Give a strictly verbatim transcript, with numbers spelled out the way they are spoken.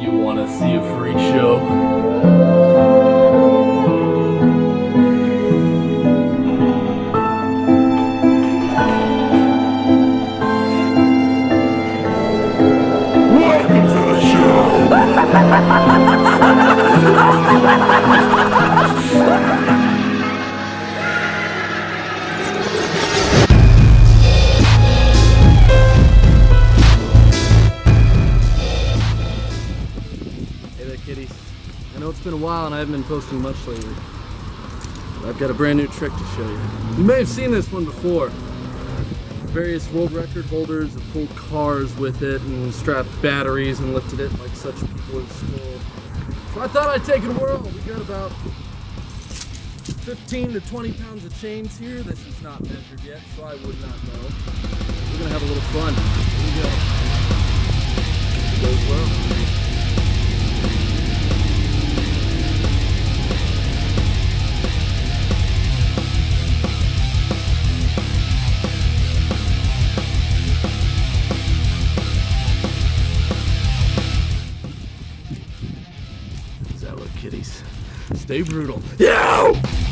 You want to see a freak show? Welcome to the show! Kitties. I know it's been a while and I haven't been posting much lately, but I've got a brand new trick to show you. You may have seen this one before. Various world record holders have pulled cars with it and strapped batteries and lifted it like such people in school. So I thought I'd take it a whirl. We got about fifteen to twenty pounds of chains here. This is not measured yet, so I would not know. We're gonna have a little fun. Here we go. It goes well. Kitties. Stay brutal. Yeah!